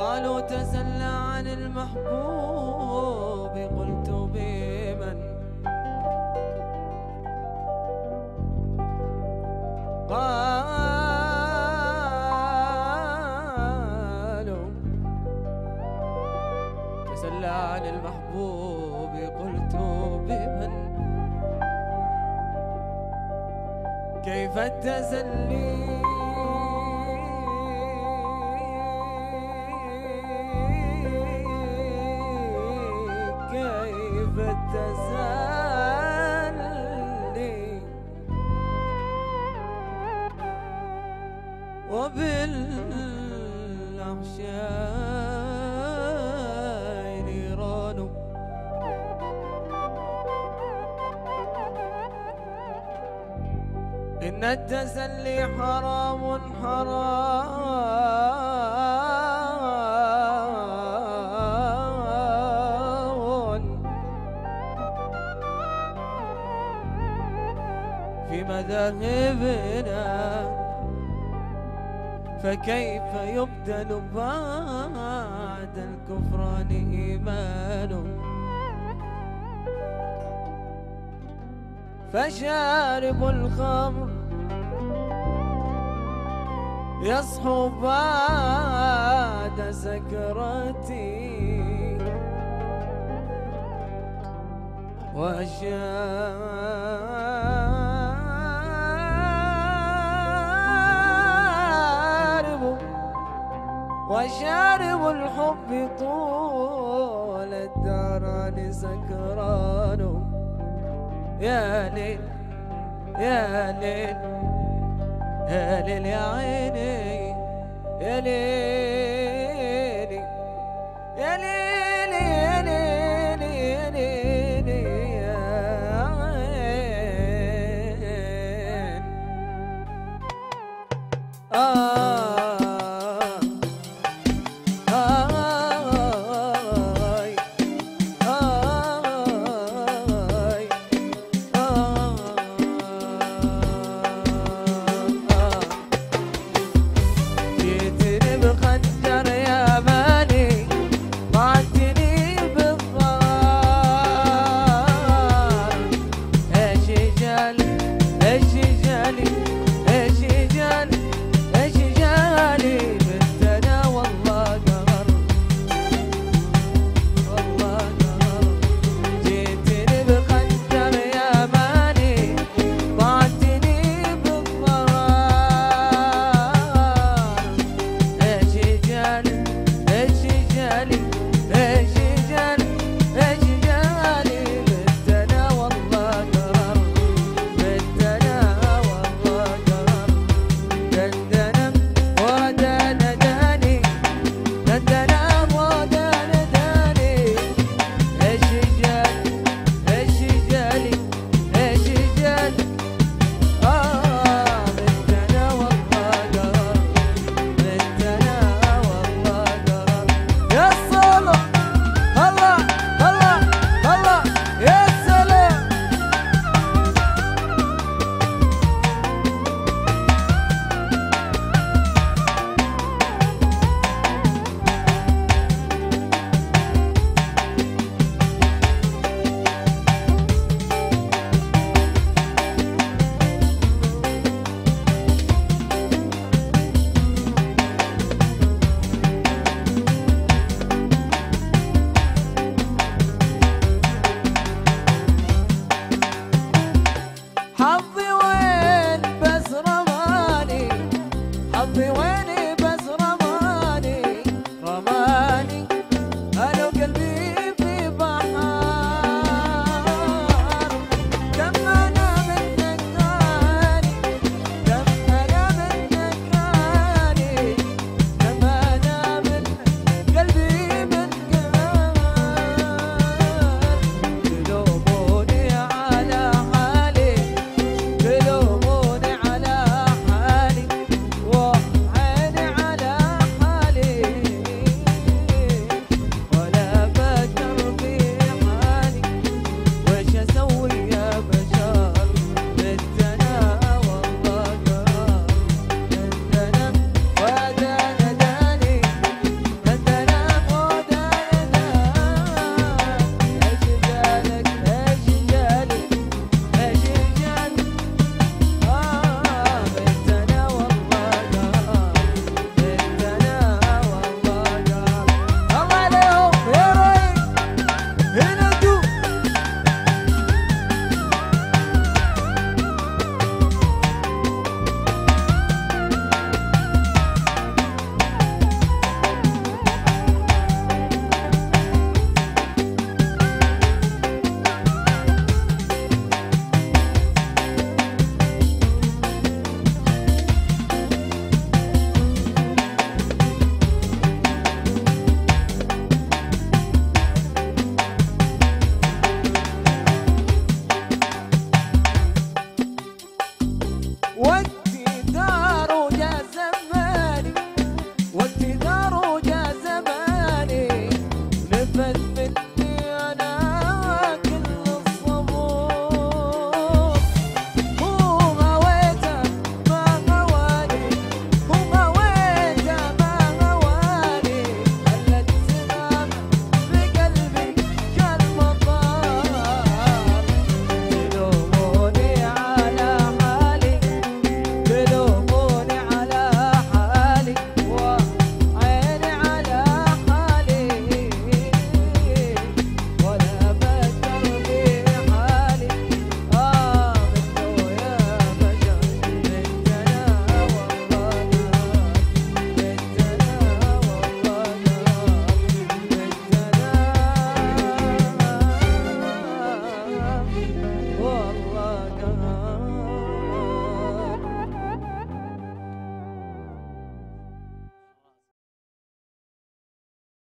قالوا تسلى عن المحبوب، قلت بمن؟ قالوا تسلى عن المحبوب، قلت بمن؟ كيف التسلي وبالأغشاء نيران، إن التسلي حرام حرام في مذاهبنا، فكيف يبدل بعد الكفران إيمان؟ فشارب الخمر يصحو بعد سكرتي، وشارب الحب طول الدران سكران. يا ليل يا ليل يا ليل يا عيني يا ليل.